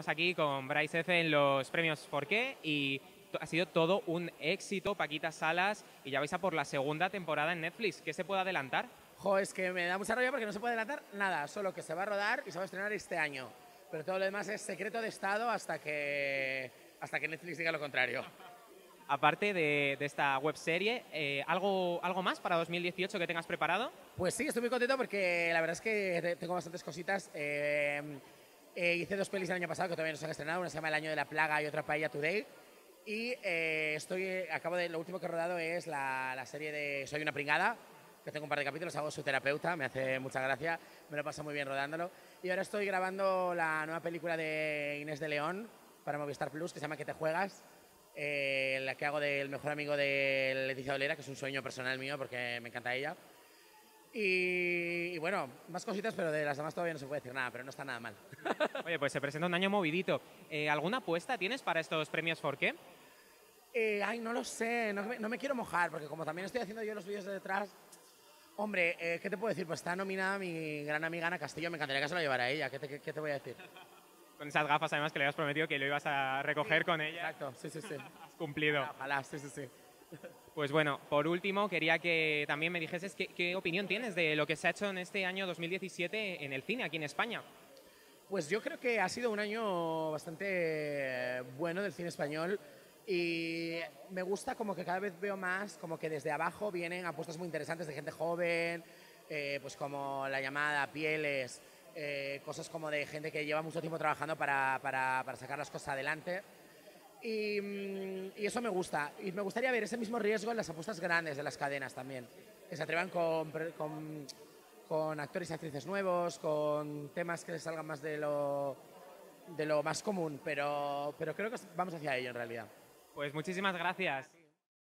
estamos aquí con Brays Efe en los Premios Forqué y ha sido todo un éxito, Paquita Salas, y ya vais a por la segunda temporada en Netflix. ¿Qué se puede adelantar? Jo, es que me da mucha rabia porque no se puede adelantar nada, solo que se va a rodar y se va a estrenar este año. Pero todo lo demás es secreto de Estado hasta que Netflix diga lo contrario. Aparte de esta webserie, ¿algo más para 2018 que tengas preparado? Pues sí, estoy muy contento porque la verdad es que tengo bastantes cositas. Hice dos pelis el año pasado que todavía no se han estrenado, una se llama El año de la plaga y otra Paella Today. Y lo último que he rodado es la serie de Soy una pringada, que tengo un par de capítulos, hago su terapeuta, me hace mucha gracia, me lo paso muy bien rodándolo. Y ahora estoy grabando la nueva película de Inés de León para Movistar Plus que se llama Que te juegas. La que hago del mejor amigo de Leticia Dolera, que es un sueño personal mío porque me encanta ella. Y bueno, más cositas, pero de las demás todavía no se puede decir nada, pero no está nada mal. Oye, pues se presenta un año movidito. ¿Alguna apuesta tienes para estos Premios Forqué? Ay, no lo sé, no me quiero mojar, porque como también estoy haciendo yo los vídeos de detrás. Hombre, ¿qué te puedo decir? Pues está nominada mi gran amiga Ana Castillo, me encantaría que se lo llevara ella. ¿Qué te voy a decir? Con esas gafas, además, que le habías prometido que lo ibas a recoger, sí, con ella. Exacto, sí, sí, sí. Has cumplido. Ojalá, sí, sí, sí. Pues bueno, por último, quería que también me dijeses qué opinión tienes de lo que se ha hecho en este año 2017 en el cine, aquí en España. Pues yo creo que ha sido un año bastante bueno del cine español y me gusta como que cada vez veo más, como que desde abajo vienen apuestas muy interesantes de gente joven, pues como La Llamada, Pieles. Cosas como de gente que lleva mucho tiempo trabajando para sacar las cosas adelante y eso me gusta, y me gustaría ver ese mismo riesgo en las apuestas grandes de las cadenas también, que se atrevan con actores y actrices nuevos, con temas que les salgan más de lo más común, pero creo que vamos hacia ello en realidad. Pues muchísimas gracias.